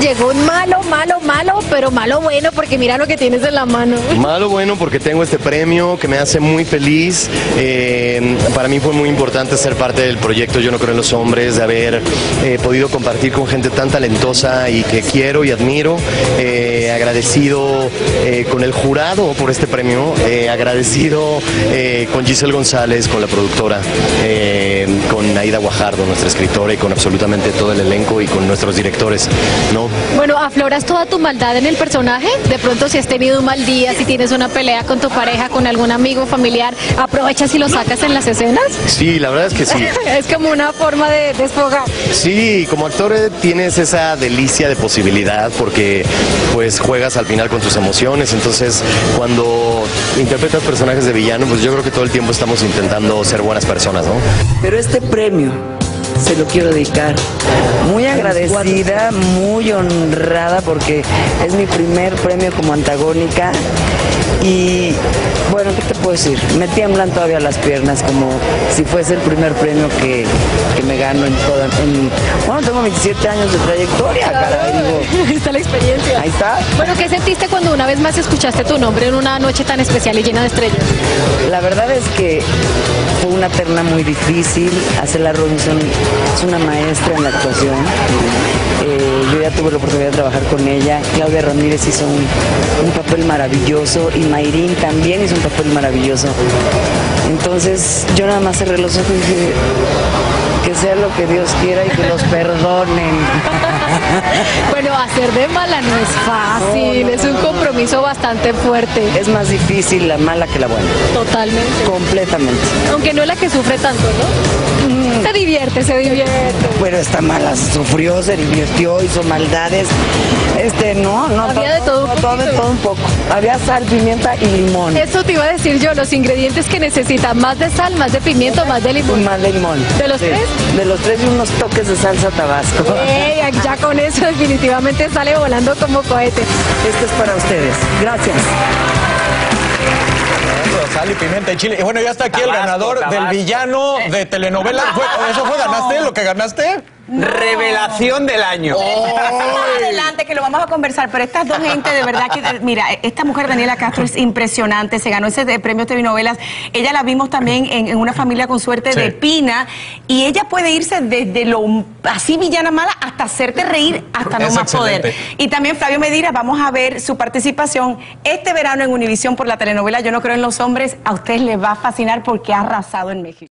Llegó un malo, pero malo bueno porque mira lo que tienes en la mano. Malo bueno porque tengo este premio que me hace muy feliz. Para mí fue muy importante ser parte del proyecto Yo no creo en los hombres, de haber podido compartir con gente tan talentosa y que quiero y admiro. Agradecido con el jurado por este premio, agradecido con Giselle González, con la productora, con Naida Guajardo, nuestra escritora, y con absolutamente todo el elenco y con nuestros directores, ¿no? Bueno, ¿afloras toda tu maldad en el personaje? De pronto, si has tenido un mal día, si tienes una pelea con tu pareja, con algún amigo, familiar, ¿aprovechas y lo sacas en las escenas? Sí, la verdad es que sí. Es como una forma de desfogar. Sí, como actor tienes esa delicia de posibilidad porque pues juegas al final con tus emociones. Entonces, cuando interpretas personajes de villano, pues yo creo que todo el tiempo estamos intentando ser buenas personas, ¿no? Pero este premio se lo quiero dedicar. Muy agradecida, muy honrada, porque es mi primer premio como antagónica. Y bueno, ¿qué te puedo decir? Me tiemblan todavía las piernas como si fuese el primer premio que me gano en toda... Bueno, tengo 27 años de trayectoria, carajo. Ahí está la experiencia. Ahí está. Bueno, ¿qué sentiste cuando una vez más escuchaste tu nombre en una noche tan especial y llena de estrellas? La verdad es que fue una terna muy difícil. Hacerla Robinson es una maestra en la actuación. Yo ya tuve la oportunidad de trabajar con ella. Claudia Ramírez hizo un papel maravilloso y Mayrin también hizo un papel maravilloso. Entonces yo nada más cerré los ojos y dije que sea lo que Dios quiera y que los perdonen. Bueno, hacer de mala no es fácil, es un compromiso bastante fuerte. Es más difícil la mala que la buena. Totalmente. Completamente. Aunque no es la que sufre tanto, ¿no? Se divierte, se divierte. Bueno, esta mala sufrió, se divirtió, hizo maldades. Había de todo un poco. Había sal, pimienta y limón. Eso te iba a decir yo, los ingredientes que necesitan, más de sal, más de pimiento, más de limón. Más de limón. ¿De los tres? De los tres y unos toques de salsa Tabasco. Ya con eso definitivamente sale volando como cohete. Esto es para ustedes. Gracias. Sal y pimienta y chile. Y bueno, ya está aquí Tabasco, el ganador del villano de telenovela. ¿Eso fue? ¿Ganaste lo que ganaste? No. Revelación del año. Más adelante que lo vamos a conversar, pero estas dos gentes de verdad que, mira, esta mujer Daniela Castro es impresionante, se ganó ese premio Telenovelas. Ella la vimos también en Una familia con suerte, sí, de Pina, y ella puede irse desde lo así villana mala hasta hacerte reír hasta no más poder. Y también Flavio Medina, vamos a ver su participación este verano en Univision por la telenovela Yo no creo en los hombres. A ustedes les va a fascinar porque ha arrasado en México.